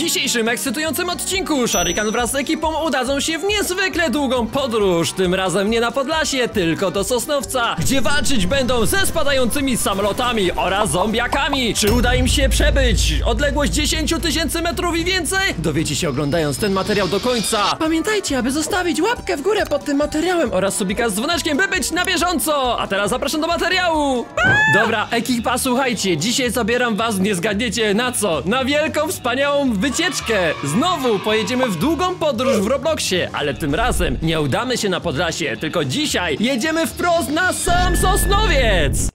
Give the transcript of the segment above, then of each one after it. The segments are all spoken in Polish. dzisiejszym ekscytującym odcinku Sharikan wraz z ekipą udadzą się w niezwykle długą podróż. Tym razem nie na Podlasie, tylko do Sosnowca, gdzie walczyć będą ze spadającymi samolotami oraz zombiakami. Czy uda im się przebyć odległość 10 tysięcy metrów i więcej? Dowiecie się oglądając ten materiał do końca. Pamiętajcie, aby zostawić łapkę w górę pod tym materiałem oraz subika z dzwoneczkiem, by być na bieżąco. A teraz zapraszam do materiału. Dobra, ekipa, słuchajcie, dzisiaj zabieram was, nie zgadniecie na co? Na wielką, wspaniałą wycieczkę. Znowu pojedziemy w długą podróż w Robloxie, ale tym razem nie udamy się na Podlasie, tylko dzisiaj jedziemy wprost na sam Sosnowiec.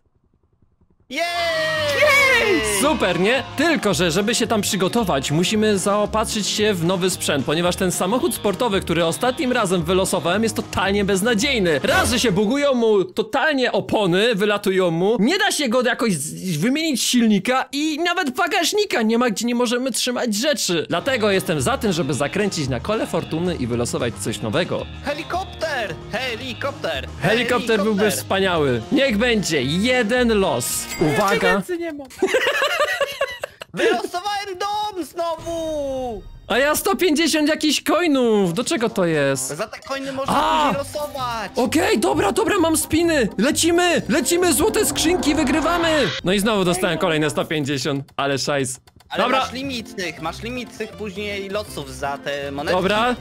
Super, nie? Tylko że żeby się tam przygotować, musimy zaopatrzyć się w nowy sprzęt, ponieważ ten samochód sportowy, który ostatnim razem wylosowałem, jest totalnie beznadziejny. Raz, że się bugują mu totalnie opony, wylatują mu, nie da się go jakoś wymienić silnika i nawet bagażnika nie ma, gdzie nie możemy trzymać rzeczy. Dlatego jestem za tym, żeby zakręcić na kole fortuny i wylosować coś nowego. Helikopter! Helikopter! Helikopter byłby wspaniały. Niech będzie jeden los. Uwaga! Wylosowałem dom znowu! A ja 150 jakichś coinów! Do czego to jest? Za te coiny można losować! Okej, dobra, dobra, mam spiny! Lecimy! Lecimy! Złote skrzynki, wygrywamy! No i znowu dostałem kolejne 150, ale szajs. Ale dobra. Masz limit tych później losów za te monety. Dobra.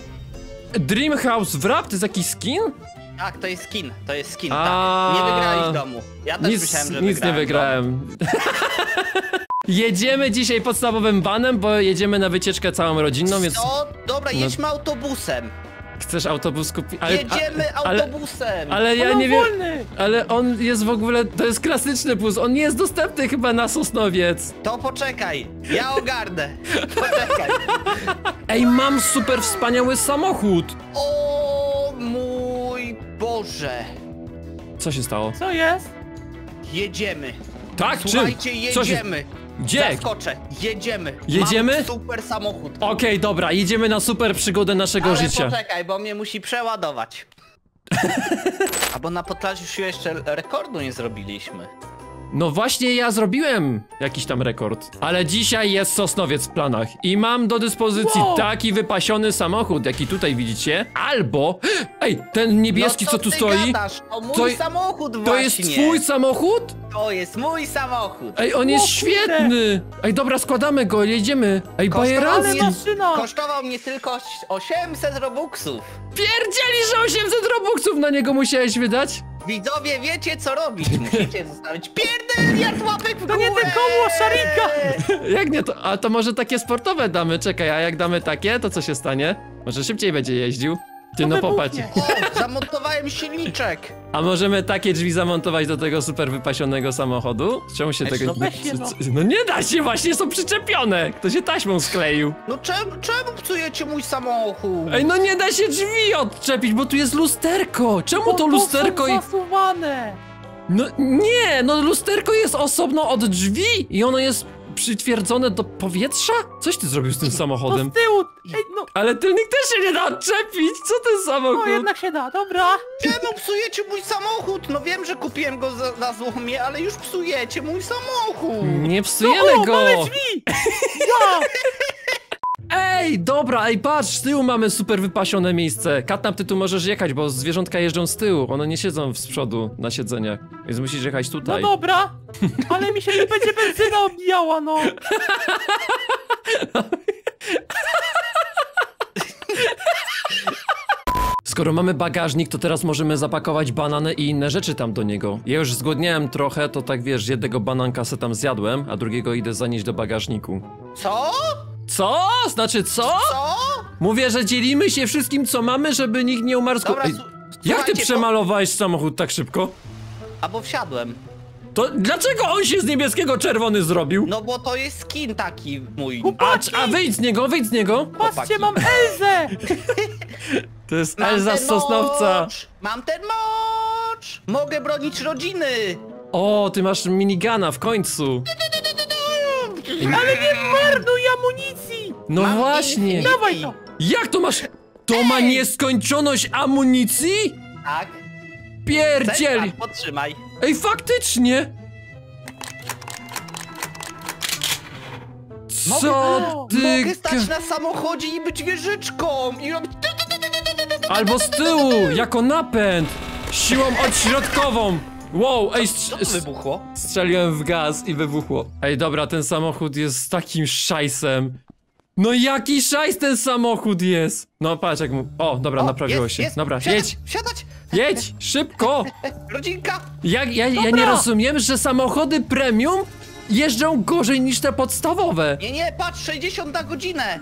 Dreamhouse Wrap, to jest jakiś skin? Tak, to jest skin, tak. Nie wygrałeś domu. Ja też myślałem, że nic nie wygrałem. Jedziemy dzisiaj podstawowym vanem, bo jedziemy na wycieczkę całą rodzinną, więc... No, dobra, jedźmy autobusem. Chcesz autobus kupić? Jedziemy autobusem! Ale ja nie wiem... Ale on jest w ogóle... To jest klasyczny bus, on nie jest dostępny chyba na Sosnowiec. To poczekaj, ja ogarnę. Poczekaj. Ej, mam super wspaniały samochód. O mój Boże. Co się stało? Co jest? Jedziemy. Tak? Słuchajcie, jedziemy. Gdzie? Zaskoczę, jedziemy? Mam super samochód. Okej, dobra, jedziemy na super przygodę naszego życia. Poczekaj, bo mnie musi przeładować. A bo na Podlasiu jeszcze rekordu nie zrobiliśmy. No właśnie, ja zrobiłem jakiś tam rekord. Ale dzisiaj jest Sosnowiec w planach. I mam do dyspozycji taki wypasiony samochód, jaki tutaj widzicie. Albo... Ej, ten niebieski, no co tu stoi? Gadasz? O mój samochód właśnie. To jest twój samochód? To jest mój samochód. Ej, on jest świetny. Ej, dobra, składamy go, jedziemy. Ej, bajeracki. Kosztował mnie tylko 800 robuxów. Pierdzieli, że 800 robuxów na niego musiałeś wydać? Widzowie, wiecie co robić, musicie zostawić pierdeliard łapek w górę! To nie ten koło, Sharikan! Jak nie to? A to może takie sportowe damy, czekaj, a jak damy takie, to co się stanie? Może szybciej będzie jeździł? Ty no popatrz. O, zamontowałem silniczek! A możemy takie drzwi zamontować do tego super wypasionego samochodu? Czemu się tego... No nie da się, właśnie są przyczepione! Kto się taśmą skleił? No czemu psujecie mój samochód? Ej, no nie da się drzwi odczepić, bo tu jest lusterko! Czemu to lusterko... Są zasuwane. No nie, no lusterko jest osobno od drzwi i ono jest... Przytwierdzone do powietrza? Coś ty zrobił z tym samochodem? Z tyłu! Ej, no. Ale tylnik też się nie da odczepić! Co ten samochód? No jednak się da, dobra! Czemu psujecie mój samochód? No wiem, że kupiłem go za złomie, ale już psujecie mój samochód! Nie psujemy go! Mamy drzwi! Ja. Ej, dobra, ej, patrz, z tyłu mamy super wypasione miejsce. Catnap, ty tu możesz jechać, bo zwierzątka jeżdżą z tyłu. One nie siedzą z przodu na siedzeniach, więc musisz jechać tutaj. No dobra, ale mi się nie będzie benzyna obijała, no. Skoro mamy bagażnik, to teraz możemy zapakować banany i inne rzeczy tam do niego. Ja już zgłodniałem trochę, to tak wiesz, jednego bananka se tam zjadłem, a drugiego idę zanieść do bagażniku. Co? Co? Znaczy co? Co? Mówię, że dzielimy się wszystkim, co mamy, żeby nikt nie umarł. Dobra, jak ty przemalowałeś samochód tak szybko? A bo wsiadłem. To dlaczego on się z niebieskiego czerwony zrobił? No bo to jest skin taki mój. A wyjdź z niego, wyjdź z niego. Patrzcie, mam Elzę. To jest Elza z Sosnowca. Mam ten mocz. Mogę bronić rodziny. O, ty masz minigana w końcu. Ale nie marnuj amunicji! No mam właśnie! Dawaj to! Jak to masz? To ma nieskończoność amunicji? Tak. Pierdziel! Tak, podtrzymaj. Ej, faktycznie! Co ty? Mogę stać na samochodzie i być wieżyczką i robić... Albo z tyłu, jako napęd! Siłą odśrodkową! Wow, ej, wybuchło? Strzeliłem w gaz i wybuchło. Ej, dobra, ten samochód jest takim szajsem. No jaki szajs ten samochód jest! No patrz jak mu... O, dobra, naprawiło się. Dobra, jedź! Wsiadać! Jedź! Szybko! Rodzinka! Ja nie rozumiem, że samochody premium jeżdżą gorzej niż te podstawowe. Nie, patrz, 60 na godzinę.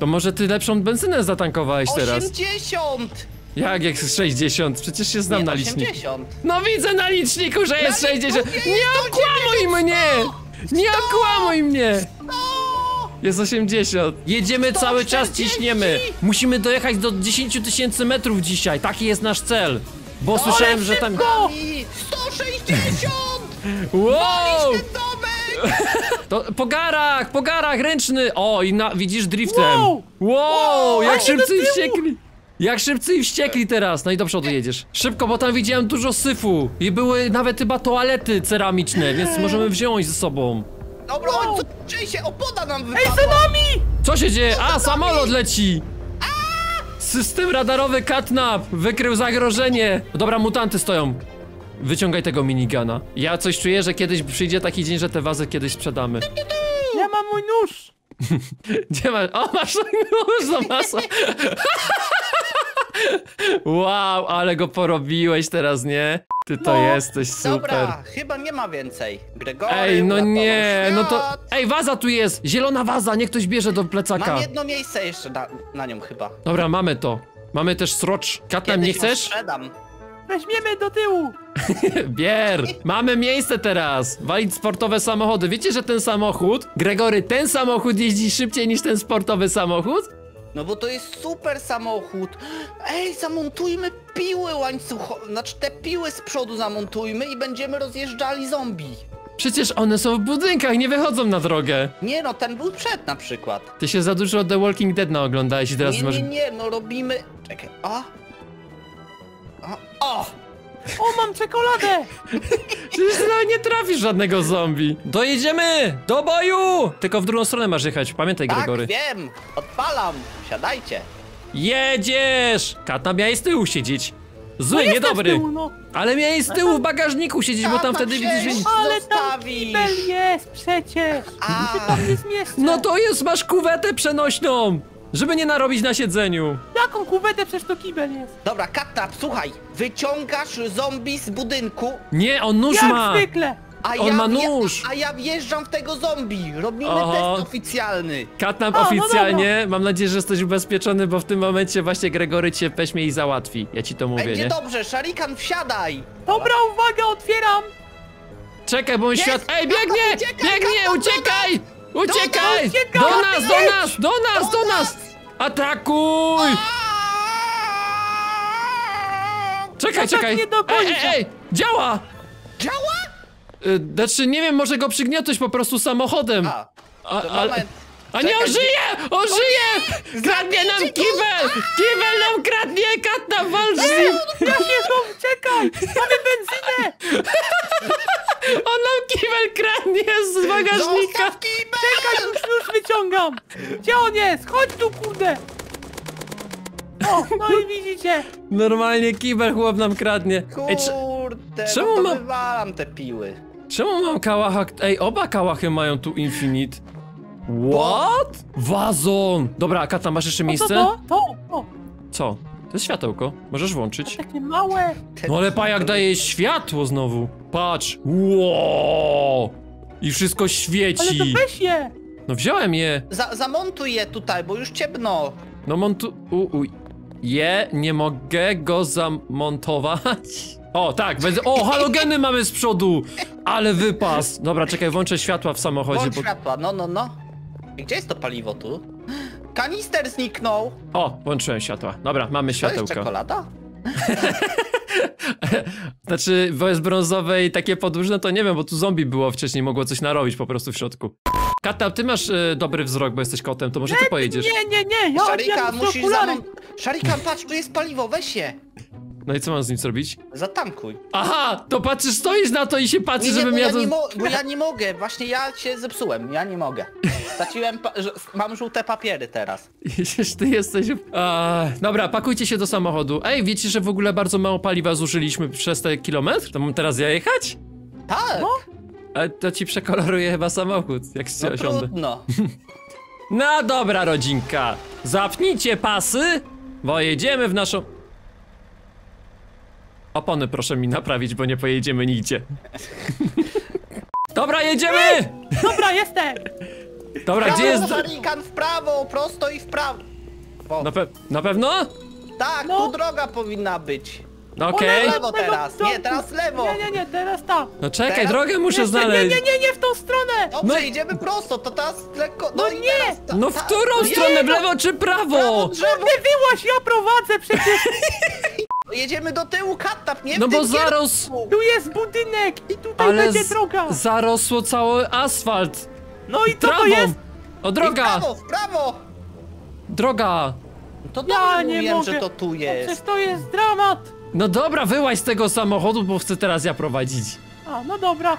To może ty lepszą benzynę zatankowałeś teraz. 80! Jak 60? Przecież się znam na liczniku. 80. No widzę na liczniku, że jest 60. Nie okłamuj mnie! Nie okłamuj mnie! Jest 80. Jedziemy cały czas, ciśniemy. Musimy dojechać do 10 000 metrów dzisiaj. Taki jest nasz cel. Bo słyszałem, że tam... 160! Wow! To po garach, ręczny! O, i widzisz driftem. Wow, jak szybcy i wściekli! Jak szybcy i wściekli teraz. No i do przodu jedziesz. Szybko, bo tam widziałem dużo syfu. I były nawet chyba toalety ceramiczne, więc możemy wziąć ze sobą. Dobra, co dzieje się? Opoda nam wypadła. Ej, za nami! Co się dzieje? A, samolot leci! System radarowy Catnap wykrył zagrożenie. Dobra, mutanty stoją. Wyciągaj tego minigana. Ja coś czuję, że kiedyś przyjdzie taki dzień, że te wazy kiedyś sprzedamy. Ja mam mój nóż! Gdzie masz? O, masz nóż za masę. Wow, ale go porobiłeś teraz, nie? Ty to jesteś super. Dobra, chyba nie ma więcej. Gregory, ej, no nie, no to... Ej, waza tu jest! Zielona waza, niech ktoś bierze do plecaka. Mam jedno miejsce jeszcze na nią chyba. Dobra, mamy to. Mamy też srocz. Katem, nie chcesz? Sprzedam. Weźmiemy do tyłu. Bier! Mamy miejsce teraz! Walić sportowe samochody. Wiecie, że ten samochód, Gregory, ten samochód jeździ szybciej niż ten sportowy samochód? No bo to jest super samochód. Ej, zamontujmy piły łańcuchowe. Znaczy te piły z przodu zamontujmy i będziemy rozjeżdżali zombie. Przecież one są w budynkach, nie wychodzą na drogę. Nie no, ten był przed na przykład. Ty się za dużo The Walking Dead naoglądałeś i teraz nie, może... Nie, no robimy... Czekaj, O, mam czekoladę! Przecież nie trafisz żadnego zombie. Dojedziemy! Do boju! Tylko w drugą stronę masz jechać, pamiętaj, Gregory. Tak, wiem! Odpalam! Siadajcie! Jedziesz! Katna miała z tyłu siedzieć. Zły, no niedobry! Tyłu, no. Ale miałeś z tyłu w bagażniku siedzieć, bo tam wtedy widzisz... Ale tam kibel jest przecież! Ty tam nie zmieszczę. No to jest, masz kuwetę przenośną! Żeby nie narobić na siedzeniu. Jaką kuwetę? Przecież to kibel jest. Dobra, Katnap, słuchaj. Wyciągasz zombie z budynku. Nie, on nóż ma. Jak zwykle. On ma nóż. A ja wjeżdżam w tego zombie. Robimy test oficjalny. Katnap oficjalnie. Mam nadzieję, że jesteś ubezpieczony, bo w tym momencie właśnie Gregory cię weźmie i załatwi. Ja ci to mówię, nie? Będzie dobrze, Sharikan, wsiadaj. Dobra, uwaga, otwieram. Czekaj, bo on świat... Ej, biegnie! Biegnie, uciekaj! Uciekaj! Do nas! Atakuj! Czekaj! Ej! Działa! Działa? Znaczy, nie wiem, może go przygniotłeś po prostu samochodem. Nie, on żyje! On żyje! Kradnie nam kibel! Kibel nam kradnie! Katna walczy! Czekaj! Mamy benzynę! On nam kibel kradnie z bagażnika! Czekaj, już wyciągam! Gdzie on jest? Chodź tu, kurde! O, no i widzicie! Normalnie kibel chłop nam kradnie. Kurde, czemu mam... wywalam te piły. Czemu mam kałacha... Ej, oba kałachy mają tu infinite. What? Wazon! Dobra, Kata, masz jeszcze miejsce? Co? To jest światełko, możesz włączyć. Takie małe. No ale pajak daje światło znowu. Patrz, wow. I wszystko świeci. Ale to weź je. No wziąłem je. Zamontuj je tutaj, bo już ciemno. No montu... nie mogę go zamontować. O tak, będę... O, halogeny mamy z przodu. Ale wypas. Dobra, czekaj, włączę światła w samochodzie. Włącz światła, Gdzie jest to paliwo tu? Kanister zniknął! O, włączyłem światła. Dobra, mamy światełko. To jest czekolada? Znaczy, bo jest brązowe i takie podłużne, to nie wiem, bo tu zombie było wcześniej, mogło coś narobić po prostu w środku. Kata, ty masz dobry wzrok, bo jesteś kotem, to może ty pojedziesz. Nie, Sharikan, musisz Sharikan, patrz, tu jest paliwo, weź je. No i co mam z nim zrobić? Zatankuj. Aha, to patrzysz, stoisz na to i się patrzy, żebym ja... Bo ja nie mogę, właśnie ja się zepsułem, ja nie mogę. Straciłem, mam żółte papiery teraz. Jezus, ty jesteś... Dobra, pakujcie się do samochodu. Ej, wiecie, że w ogóle bardzo mało paliwa zużyliśmy przez ten kilometr? To mam teraz ja jechać? Tak. No? Ale to ci przekoloruję chyba samochód, jak się osiądę. No. No dobra, rodzinka. Zapnijcie pasy, bo jedziemy w naszą... Opony proszę mi naprawić, bo nie pojedziemy nigdzie. Dobra, jedziemy! Dobra, jestem! Dobra, prawo, gdzie jest... Sharikan, w prawo, prosto i w prawo. Na pewno? Tak, no. Tu droga powinna być. Okej. Okay. Lewo teraz, nie, teraz lewo. Nie, teraz tam. No czekaj, teraz... drogę muszę znaleźć. Nie, w tą stronę. Dobrze, no idziemy prosto, to teraz lekko... No nie! Teraz, no w którą stronę, w lewo czy prawo? Prawo drzewo. Ty wyłaś, ja prowadzę przecież. Jedziemy do tyłu, Catnap, nie? No bo zaraz... Tu jest budynek i tutaj ale będzie droga. Ale zarosło cały asfalt. No i co to jest? O, droga. I w prawo. Droga. To ja nie wiem, że to tu jest. Przecież to jest dramat. No dobra, wyłaź z tego samochodu, bo chcę teraz ja prowadzić. A, no dobra.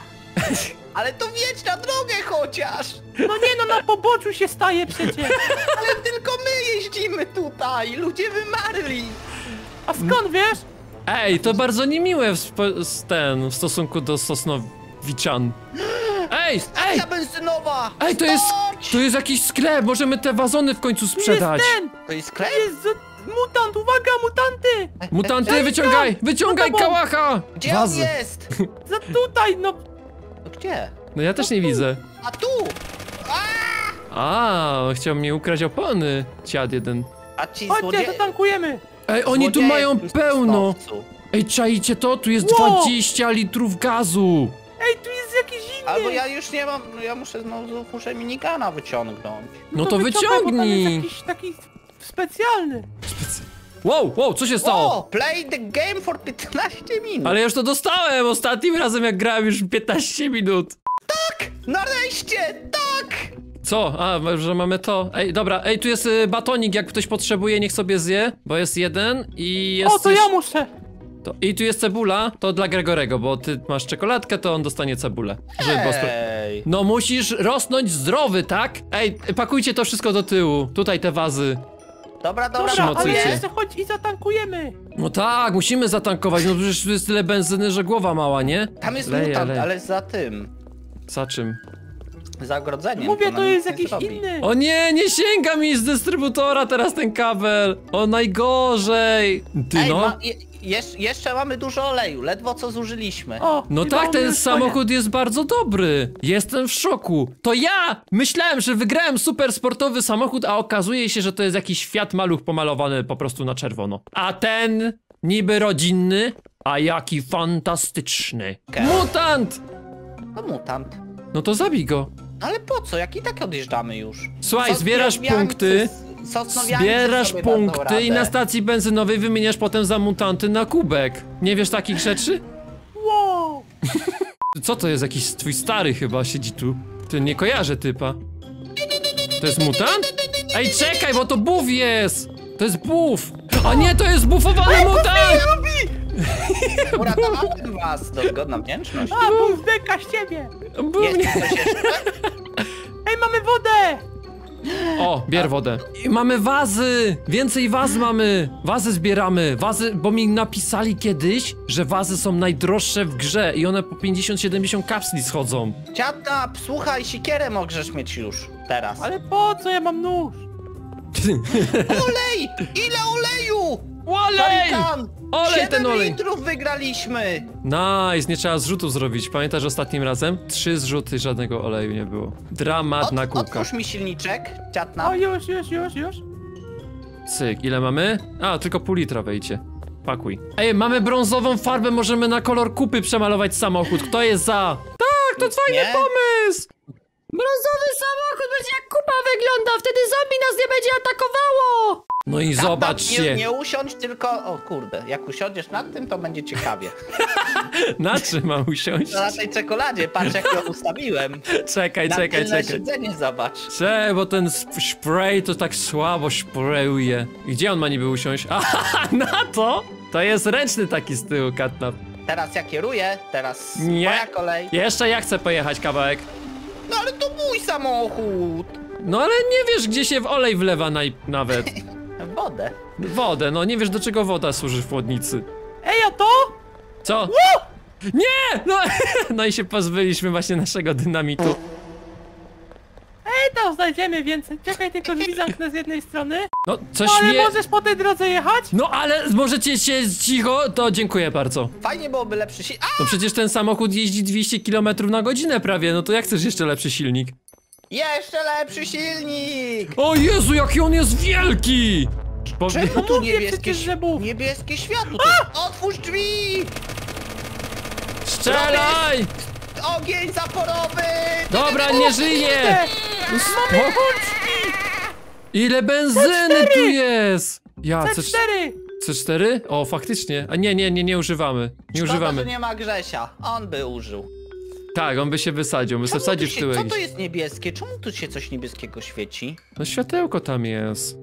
Ale to wiedź na drogę chociaż. No nie, no na poboczu się staje przecież. Ale tylko my jeździmy tutaj, ludzie wymarli. A skąd wiesz? Ej, to bardzo niemiłe w stosunku do Sosnowiczan. Ej, ej! Benzynowa! Ej, to jest jakiś sklep, możemy te wazony w końcu sprzedać. To jest ten! To jest sklep? To jest mutant, uwaga, mutanty! Mutanty, ej, wyciągaj! Tam, wyciągaj kałacha! Gdzie on jest? Za tutaj, no... No gdzie? No ja też nie widzę. A tu! A, chciał mnie ukraść opony, ciad jeden. A ci złodzieje... Chodźcie, zatankujemy! Ej, oni tu mają pełno! Ej, czajcie to? Tu jest 20 litrów gazu! Ej, tu jest jakiś inny! Albo ja już nie mam, ja muszę znowu, minigana wyciągnąć. No to wyciągnij! To jest jakiś taki specjalny! Wow, co się stało? Play the game for 15 minut! Ale ja już to dostałem ostatnim razem, jak grałem już 15 minut! Tak! Nareszcie! Tak! Co? A, że mamy to. Ej, dobra, ej, tu jest batonik, jak ktoś potrzebuje, niech sobie zje, bo jest jeden i jest... O, to ja muszę! To... I tu jest cebula, to dla Gregorego, bo ty masz czekoladkę, to on dostanie cebulę. Ej! No musisz rosnąć zdrowy, tak? Ej, pakujcie to wszystko do tyłu, tutaj te wazy. Dobra, ale jeszcze chodź i zatankujemy. No tak, musimy zatankować, no przecież tu jest tyle benzyny, że głowa mała, nie? Tam jest mutant, ale za tym. Za czym? Zagrodzeniem. Mówię, to jest jakiś inny. O nie, nie sięga mi z dystrybutora teraz ten kabel. O najgorzej. Ty ej, no. Jeszcze mamy dużo oleju, ledwo co zużyliśmy. O, no tak, ten samochód jest bardzo dobry. Jestem w szoku. To ja myślałem, że wygrałem super sportowy samochód, a okazuje się, że to jest jakiś Fiat Maluch pomalowany po prostu na czerwono. A ten niby rodzinny, a jaki fantastyczny. Okay. Mutant! To mutant. No to zabij go. Ale po co? Jak i tak odjeżdżamy już. Słuchaj, zbierasz punkty. Zbierasz punkty i na stacji benzynowej wymieniasz potem za mutanty na kubek. Nie wiesz takich rzeczy? Wow. Co to jest? Jakiś twój stary chyba siedzi tu. Ty nie kojarzę typa. To jest mutant? Ej, czekaj, bo to buf jest. To jest buf. A nie, to jest bufowany mutant. Uratowałem was, dogodna wdzięczność. A, bum, zdeka z ciebie. Ej, mamy wodę! O, bier wodę. I mamy wazy! Więcej waz mamy! Wazy zbieramy, wazy, bo mi napisali kiedyś, że wazy są najdroższe w grze i one po 50-70 kapsli schodzą. Ciata, słuchaj, sikierę możesz mieć już teraz. Ale po co, ja mam nóż? Olej! Ile oleju! Olej! Olej ten olej! 7 litrów wygraliśmy! Nice, nie trzeba zrzutów zrobić. Pamiętasz ostatnim razem? 3 zrzuty, żadnego oleju nie było. Dramat na kółka. Otwórz mi silniczek, Catnap. O, już. Cyk, ile mamy? A, tylko pół litra wejdzie. Pakuj. Ej, mamy brązową farbę, możemy na kolor kupy przemalować samochód. Kto jest za? Tak, to fajny pomysł! Brązowy samochód będzie jak kupa wygląda, wtedy zombie nas nie będzie atakowało! No No i zobaczcie. Nie usiądź, tylko... O kurde, jak usiądziesz nad tym, to będzie ciekawie. Na czym mam usiąść? No na tej czekoladzie, patrz jak ją ustawiłem. Czekaj. Siedzenie zobacz. Bo ten spray to tak słabo sprayuje. I gdzie on ma niby usiąść? Aha, na to? To jest ręczny taki z tyłu, Catnap. Teraz ja kieruję, teraz moja kolej. Jeszcze ja chcę pojechać kawałek. No ale to mój samochód. No ale nie wiesz, gdzie się w olej wlewa nawet. Wodę. Wodę, no nie wiesz, do czego woda służy w chłodnicy. Ej, a to? Co? Woo! Nie! No, no i się pozbyliśmy właśnie naszego dynamitu. Ej, tam znajdziemy więcej. Czekaj, tylko drzwi zamknę z jednej strony. No, coś no, ale możesz po tej drodze jechać? No, ale możecie się cicho, to dziękuję bardzo. Fajnie byłoby lepszy silnik. No przecież ten samochód jeździ 200 km na godzinę prawie, no to jak chcesz jeszcze lepszy silnik? Jeszcze lepszy silnik! O Jezu, jaki on jest wielki! Czemu tu niebieskie światło? Otwórz drzwi! Strzelaj! Ogień zaporowy! Dobra, nie żyje! Ile benzyny tu jest! Ja, C4! C4? O, faktycznie. A nie używamy. Nie używamy. Nie ma Grzesia. On by użył. Tak, on by się wysadził, by się wsadził w tyłek. Co to jest niebieskie? Czemu tu się coś niebieskiego świeci? No światełko tam jest.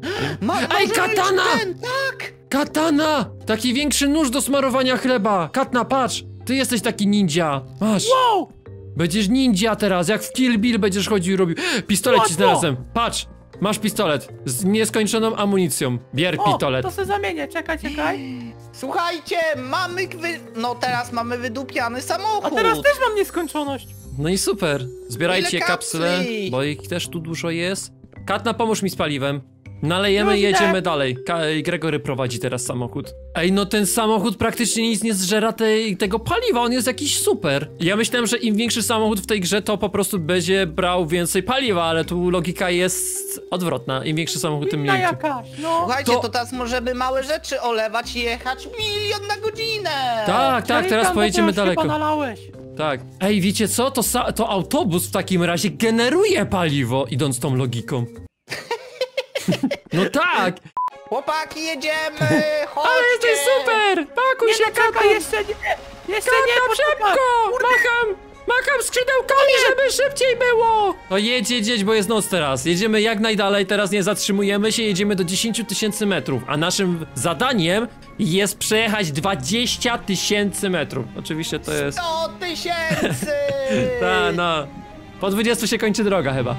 Ej, katana! Tak! Katana! Taki większy nóż do smarowania chleba! Catnap, patrz! Ty jesteś taki ninja! Masz! Wow! Będziesz ninja teraz, jak w Kill Bill będziesz chodził i robił... Pistolet ci znalazłem! Patrz! Masz pistolet z nieskończoną amunicją. Bier pistolet. To sobie zamienię, czekaj. Słuchajcie, mamy... No teraz mamy wydupiany samochód. A teraz też mam nieskończoność. No i super. Zbierajcie kapsle, bo ich też tu dużo jest. Catnap, pomóż mi z paliwem. Nalejemy i jedziemy dalej. Gregory prowadzi teraz samochód. Ej, no ten samochód praktycznie nic nie zżera tego paliwa, on jest jakiś super. Ja myślałem, że im większy samochód w tej grze, to po prostu będzie brał więcej paliwa, ale tu logika jest odwrotna. Im większy samochód, tym mniej. No. Słuchajcie, to teraz możemy małe rzeczy olewać i jechać 1 milion na godzinę. Tak, teraz pojedziemy daleko. Tak. Ej, wiecie co? To autobus w takim razie generuje paliwo, idąc tą logiką. No tak! Chłopaki, jedziemy! Chodźcie. Ale jesteś super! Pakuj się, Kata! Jeszcze nie, szybko! Macham skrzydełkami, żeby szybciej było! No jedź, bo jest noc teraz. Jedziemy jak najdalej, teraz nie zatrzymujemy się, jedziemy do 10 000 metrów. A naszym zadaniem jest przejechać 20 000 metrów. Oczywiście to jest... 100 000! Ta, no. Po 20 się kończy droga chyba.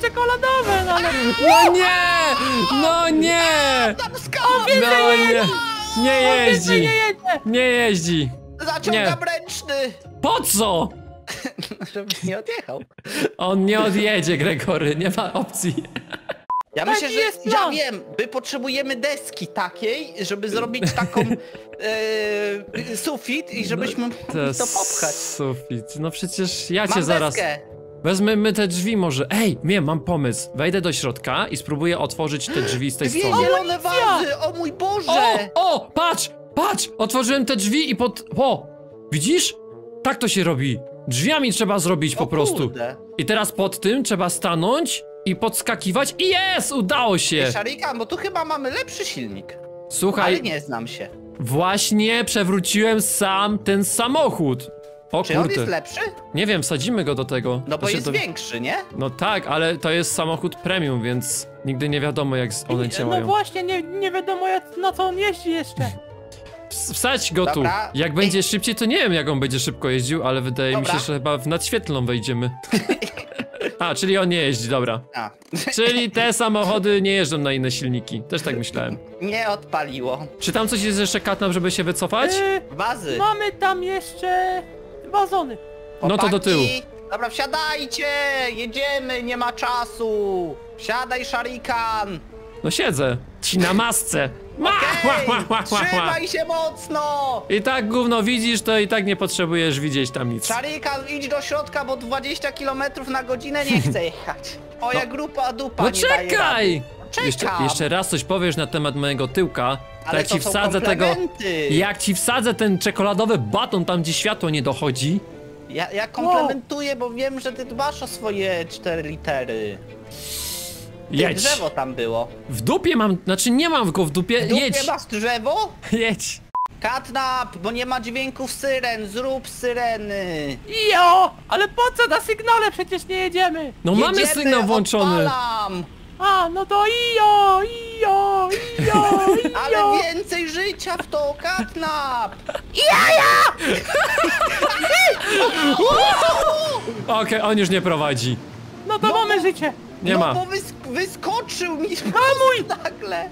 Czekoladowe, ale... No nie! Nie jeździ! Zaciągam ręczny! Po co? Żeby nie odjechał. On nie odjedzie, Gregory, nie ma opcji. Ja myślę, że ja wiem, my potrzebujemy deski takiej, żeby zrobić taką sufit i żebyśmy to popchać. Sufit, no przecież ja cię zaraz... Wezmę te drzwi może. Ej, wiem, mam pomysł. Wejdę do środka i spróbuję otworzyć te drzwi z tej strony. Dwie zielone wazy, o mój Boże! O, patrz! Otworzyłem te drzwi i widzisz? Tak to się robi. Drzwiami trzeba zrobić po prostu. I teraz pod tym trzeba stanąć i podskakiwać. I jest! Udało się! Sharikan, bo tu chyba mamy lepszy silnik. Słuchaj. Ale nie znam się. Właśnie przewróciłem sam ten samochód. Czy on jest lepszy? Nie wiem, wsadzimy go do tego. No bo jest większy, nie? No tak, ale to jest samochód premium, więc nigdy nie wiadomo jak one działają. No właśnie, nie wiadomo na co on jeździ jeszcze. Wsadź go tu. Jak będzie szybciej, to nie wiem jak on będzie szybko jeździł, ale wydaje mi się, że chyba w nadświetlną wejdziemy. A, czyli on nie jeździ, dobra. Czyli te samochody nie jeżdżą na inne silniki. Też tak myślałem. Nie odpaliło. Czy tam coś jest jeszcze, Catnap, żeby się wycofać? Bazy. Mamy tam jeszcze... bazony. No to do tyłu. Dobra, wsiadajcie! Jedziemy, nie ma czasu! Wsiadaj, Sharikan! No siedzę. Ci na masce. Trzymaj się mocno! I tak gówno widzisz, to i tak nie potrzebujesz widzieć tam nic. Sharikan, idź do środka, bo 20 km na godzinę nie chcę jechać. Moja grupa dupa nie daje. Czekaj! Jeszcze raz coś powiesz na temat mojego tyłka. Ale jak ci wsadzę ten czekoladowy baton tam, gdzie światło nie dochodzi, Ja komplementuję, bo wiem, że ty dbasz o swoje 4 litery. Jedź. Drzewo tam było. W dupie mam, znaczy nie mam go w dupie, jedź. W dupie jedź. Masz drzewo? Jedź. Catnap, bo nie ma dźwięków syren, zrób syreny. Jo, ale po co na sygnale, przecież nie jedziemy. No jedziemy, mamy sygnał włączony. Odpalam. A, no to ijo, ijo, ijo, ijo. Ale więcej życia w to, Catnap. Jaja! Okej, on już nie prowadzi. No to mamy życie. Nie ma. Bo wyskoczył mi mój nagle.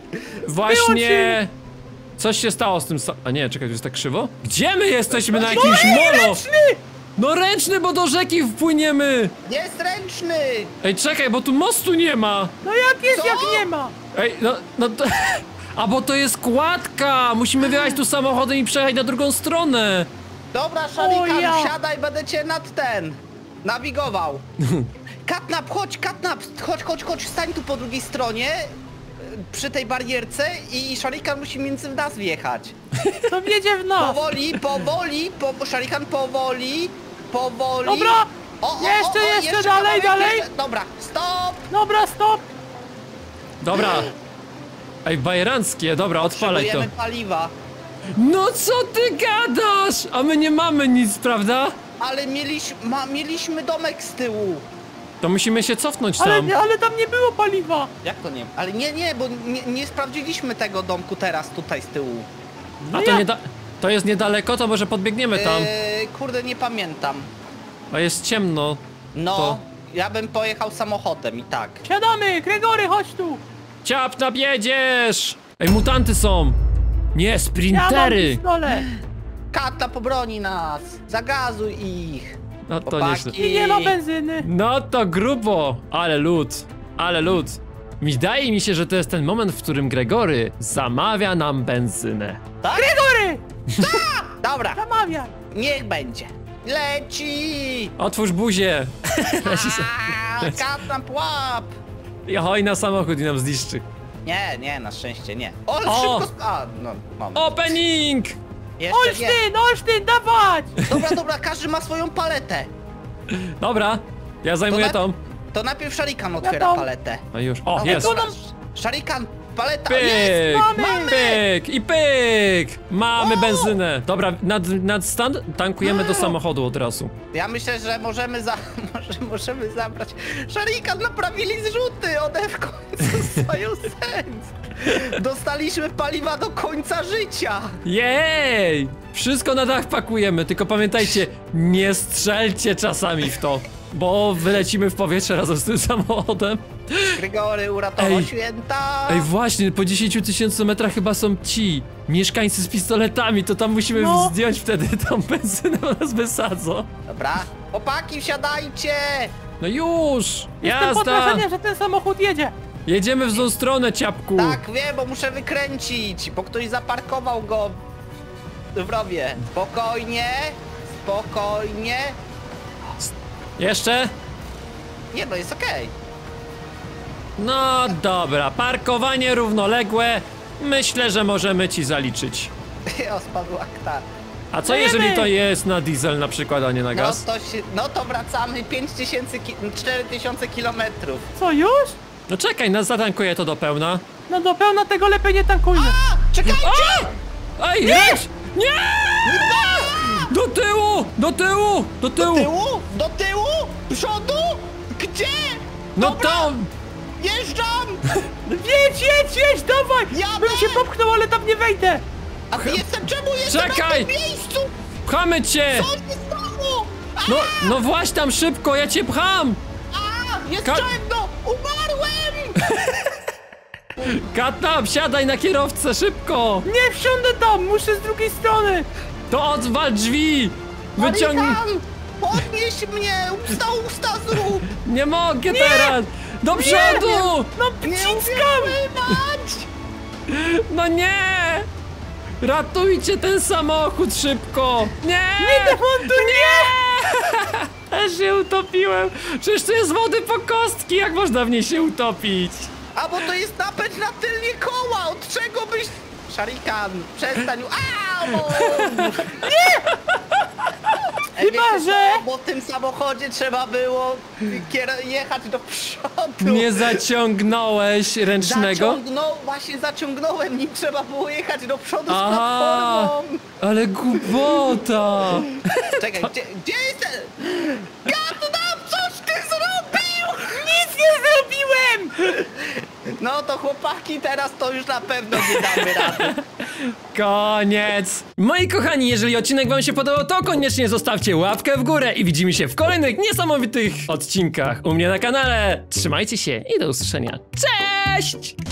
Właśnie. Coś się stało z tym. A nie, czekaj, to jest tak krzywo? Gdzie my jesteśmy na jakimś molo? Ręczny! No ręczny, bo do rzeki wpłyniemy! Jest ręczny! Ej, czekaj, bo tu mostu nie ma! No jak jest, jak nie ma? Ej, no to... A bo to jest kładka! Musimy wjechać tu samochodem i przejechać na drugą stronę! Dobra, Sharikan, siadaj, będę cię nad ten... nawigował. Catnap, chodź, Catnap! Chodź, stań tu po drugiej stronie! Przy tej barierce i Sharikan musi między nas wjechać. To wjedzie w nas. Powoli, Sharikan powoli. Dobra, jeszcze dalej. Jeszcze. Dobra, stop. Dobra. Ej, bajeranckie, dobra, odpalaj to. Potrzebujemy paliwa. No co ty gadasz? A my nie mamy nic, prawda? Ale mieliśmy domek z tyłu. To musimy się cofnąć tam. Ale tam nie było paliwa. Jak to nie? Ale nie, bo nie sprawdziliśmy tego domku teraz tutaj z tyłu. No a to, to jest niedaleko, to może podbiegniemy tam. Kurde, nie pamiętam. A jest ciemno. No, to... ja bym pojechał samochodem i tak. Siadamy, Gregory, chodź tu. Ciapnap, jedziesz. Ej, mutanty są. Nie, sprintery. Kata pobroni nas. Zagazuj ich. No to nieźle. I nie ma benzyny. No to grubo. Ale lód. Wydaje mi się, że to jest ten moment, w którym Gregory zamawia nam benzynę. Tak? Gregory! Ta! Dobra. Zamawia. Niech będzie. Leci. Otwórz buzię. Catnap, łap. Jechaj na samochód i nam zniszczy. Nie, na szczęście nie. Szybko... Opening! Olsztyn, dawać! Dobra, każdy ma swoją paletę. Dobra, ja zajmuję tą. To najpierw Sharikan otwiera paletę. No już, o, jest. Sharikan, paleta, pyk! Mamy benzynę. Dobra, nad stan tankujemy do samochodu od razu. Ja myślę, że możemy zabrać. Sharikan, naprawili zrzuty, one w końcu mają sens. Dostaliśmy paliwa do końca życia! Jej! Wszystko na dach pakujemy, tylko pamiętajcie, nie strzelcie czasami w to, bo wylecimy w powietrze razem z tym samochodem. Gregory, uratował święta! Ej, właśnie, po 10 000 metrach chyba są ci mieszkańcy z pistoletami, to tam musimy zdjąć wtedy tą benzynę, nas wysadzą. Dobra, chłopaki, wsiadajcie! No już! Jestem pod wrażeniem, że ten samochód jedzie! Jedziemy w złą stronę, ciapku! Tak, wiem, bo muszę wykręcić, bo ktoś zaparkował go w rowie. Spokojnie. Jeszcze? Nie, no jest okej. No dobra, parkowanie równoległe. Myślę, że możemy ci zaliczyć. O, spadł akta. A co jeżeli to jest na diesel na przykład, a nie na gaz? No to wracamy 4000 kilometrów. Co, już? No czekaj, zatankuję to do pełna. No do pełna tego lepiej nie tankujmy. Czekajcie! Ej, nie! Do tyłu! Przodu? Gdzie? No dobra. Tam! Jeżdżam! Jedź, dawaj! Bym się popchnął, ale tam nie wejdę! A czemu jestem na tym miejscu? Pchamy cię! Co się stało? No właśnie tam szybko, ja cię pcham! Jest czemno! Umarłem! Catnap, siadaj na kierowcę, szybko! Nie wsiądę tam, muszę z drugiej strony! To odwal drzwi! Wyciągnij... Podnieś mnie, usta zrób! Nie mogę teraz! Do przodu! No pciskam! No nie! Ratujcie ten samochód szybko! Nie! Też się utopiłem! Przecież to jest wody po kostki, jak można w niej się utopić? A bo to jest napęd na tylnie koła, od czego byś... Sharikan, przestań... Nie! Chyba, że... Bo w tym samochodzie trzeba było jechać do przodu. Nie zaciągnąłeś ręcznego? Właśnie zaciągnąłem, nim trzeba było jechać do przodu. Aha, z platformą. Ale głupota. Czekaj, gdzie jest... Catnap, coś ty zrobił? Nic nie zrobiłem. No to chłopaki, teraz to już na pewno nie damy rady. Koniec. Moi kochani, jeżeli odcinek wam się podobał, to koniecznie zostawcie łapkę w górę i widzimy się w kolejnych niesamowitych odcinkach u mnie na kanale. Trzymajcie się i do usłyszenia. Cześć!